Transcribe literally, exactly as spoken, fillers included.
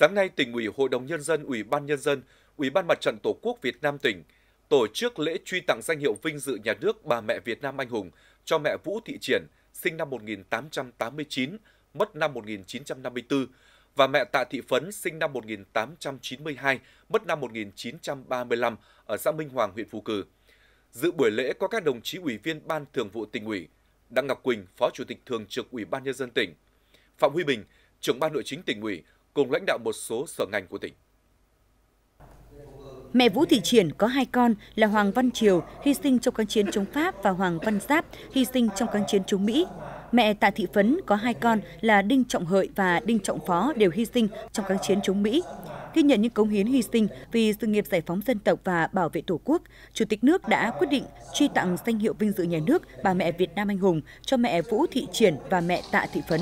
Sáng nay, Tỉnh ủy, Hội đồng Nhân dân, Ủy ban Nhân dân, Ủy ban Mặt trận Tổ quốc Việt Nam tỉnh tổ chức lễ truy tặng danh hiệu vinh dự nhà nước bà mẹ Việt Nam anh hùng cho mẹ Vũ Thị Triển, sinh năm một nghìn tám trăm tám mươi chín, mất năm một nghìn chín trăm năm mươi tư, và mẹ Tạ Thị Phấn, sinh năm một nghìn tám trăm chín mươi hai, mất năm một nghìn chín trăm ba mươi lăm, ở xã Minh Hoàng, huyện Phù Cừ. Dự buổi lễ có các đồng chí Ủy viên Ban Thường vụ Tỉnh ủy, Đặng Ngọc Quỳnh, Phó Chủ tịch Thường trực Ủy ban Nhân dân tỉnh, Phạm Huy Bình, Trưởng Ban Nội chính Tỉnh ủy, cùng lãnh đạo một số sở ngành của tỉnh. Mẹ Vũ Thị Triển có hai con là Hoàng Văn Triều, hy sinh trong kháng chiến chống Pháp, và Hoàng Văn Giáp, hy sinh trong kháng chiến chống Mỹ. Mẹ Tạ Thị Phấn có hai con là Đinh Trọng Hợi và Đinh Trọng Phó, đều hy sinh trong kháng chiến chống Mỹ. Ghi nhận những cống hiến hy sinh vì sự nghiệp giải phóng dân tộc và bảo vệ Tổ quốc, Chủ tịch nước đã quyết định truy tặng danh hiệu vinh dự nhà nước bà mẹ Việt Nam anh hùng cho mẹ Vũ Thị Triển và mẹ Tạ Thị Phấn.